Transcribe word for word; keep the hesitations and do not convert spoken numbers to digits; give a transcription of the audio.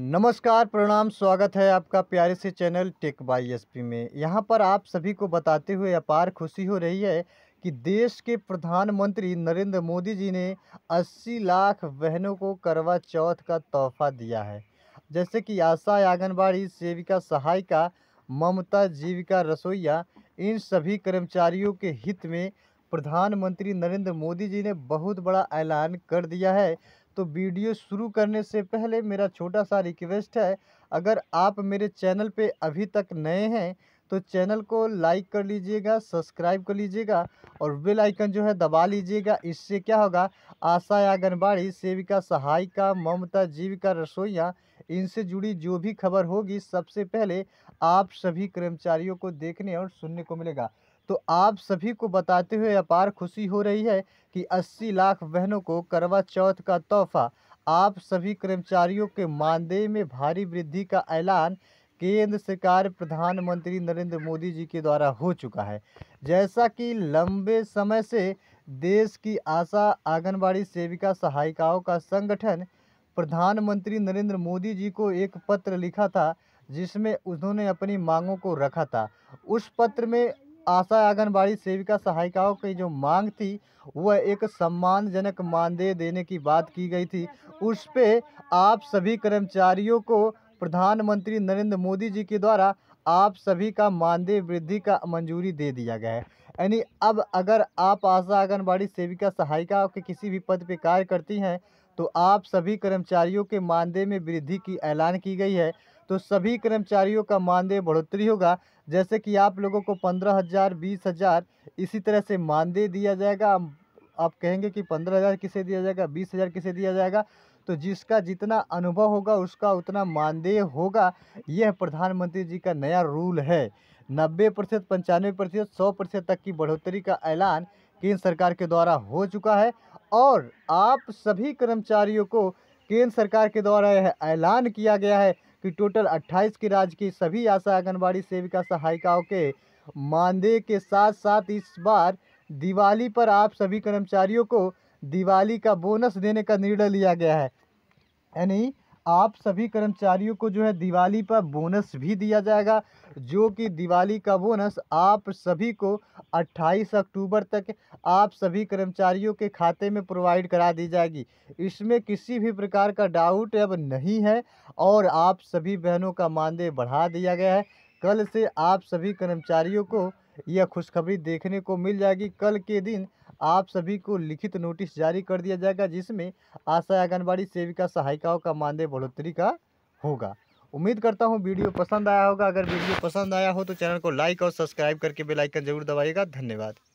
नमस्कार, प्रणाम, स्वागत है आपका प्यारे से चैनल टेक बाई एसपी में। यहाँ पर आप सभी को बताते हुए अपार खुशी हो रही है कि देश के प्रधानमंत्री नरेंद्र मोदी जी ने अस्सी लाख बहनों को करवा चौथ का तोहफा दिया है। जैसे कि आशा, आंगनवाड़ी सेविका, सहायिका, ममता, जीविका, रसोईया, इन सभी कर्मचारियों के हित में प्रधानमंत्री नरेंद्र मोदी जी ने बहुत बड़ा ऐलान कर दिया है। तो वीडियो शुरू करने से पहले मेरा छोटा सा रिक्वेस्ट है, अगर आप मेरे चैनल पे अभी तक नए हैं तो चैनल को लाइक कर लीजिएगा, सब्सक्राइब कर लीजिएगा और बेल आइकन जो है दबा लीजिएगा। इससे क्या होगा, आशा, आंगनवाड़ी सेविका, सहायिका, ममता, जीविका, रसोईया, इनसे जुड़ी जो भी खबर होगी सबसे पहले आप सभी कर्मचारियों को देखने और सुनने को मिलेगा। तो आप सभी को बताते हुए अपार खुशी हो रही है कि अस्सी लाख बहनों को करवा चौथ का तोहफा, आप सभी कर्मचारियों के मानदेय में भारी वृद्धि का ऐलान केंद्र सरकार प्रधानमंत्री नरेंद्र मोदी जी के द्वारा हो चुका है। जैसा कि लंबे समय से देश की आशा, आंगनवाड़ी सेविका, सहायिकाओं का संगठन प्रधानमंत्री नरेंद्र मोदी जी को एक पत्र लिखा था जिसमें उन्होंने अपनी मांगों को रखा था। उस पत्र में आशा, आंगनवाड़ी सेविका, सहायिकाओं की जो मांग थी वह एक सम्मानजनक मानदेय देने की बात की गई थी। उस पर आप सभी कर्मचारियों को प्रधानमंत्री नरेंद्र मोदी जी के द्वारा आप सभी का मानदेय वृद्धि का मंजूरी दे दिया गया है। यानी अब अगर आप आशा, आंगनवाड़ी सेविका, सहायिकाओं के किसी भी पद पर कार्य करती हैं तो आप सभी कर्मचारियों के मानदेय में वृद्धि की ऐलान की गई है। तो सभी कर्मचारियों का मानदेय बढ़ोतरी होगा। जैसे कि आप लोगों को पंद्रह हज़ार, बीस हज़ार इसी तरह से मानदेय दिया जाएगा। आप कहेंगे कि पंद्रह हज़ार किसे दिया जाएगा, बीस हज़ार किसे दिया जाएगा, तो जिसका जितना अनुभव होगा उसका उतना मानदेय होगा। यह प्रधानमंत्री जी का नया रूल है। नब्बे प्रतिशत, पंचानवे प्रतिशत, सौ प्रतिशत तक की बढ़ोतरी का ऐलान केंद्र सरकार के द्वारा हो चुका है। और आप सभी कर्मचारियों को केंद्र सरकार के द्वारा यह ऐलान किया गया है कि टोटल अट्ठाईस के राज्य की सभी आशा, आंगनवाड़ी सेविका, सहायिकाओं के मानदेय के साथ साथ इस बार दिवाली पर आप सभी कर्मचारियों को दिवाली का बोनस देने का निर्णय लिया गया है। यानी आप सभी कर्मचारियों को जो है दिवाली पर बोनस भी दिया जाएगा, जो कि दिवाली का बोनस आप सभी को अट्ठाईस अक्टूबर तक आप सभी कर्मचारियों के खाते में प्रोवाइड करा दी जाएगी। इसमें किसी भी प्रकार का डाउट अब नहीं है और आप सभी बहनों का मानदेय बढ़ा दिया गया है। कल से आप सभी कर्मचारियों को यह खुशखबरी देखने को मिल जाएगी। कल के दिन आप सभी को लिखित नोटिस जारी कर दिया जाएगा जिसमें आशा, आंगनवाड़ी सेविका, सहायिकाओं का मानदेय बढ़ोतरी का होगा। उम्मीद करता हूं वीडियो पसंद आया होगा। अगर वीडियो पसंद आया हो तो चैनल को लाइक और सब्सक्राइब करके बेल आइकन जरूर दबाइएगा। धन्यवाद।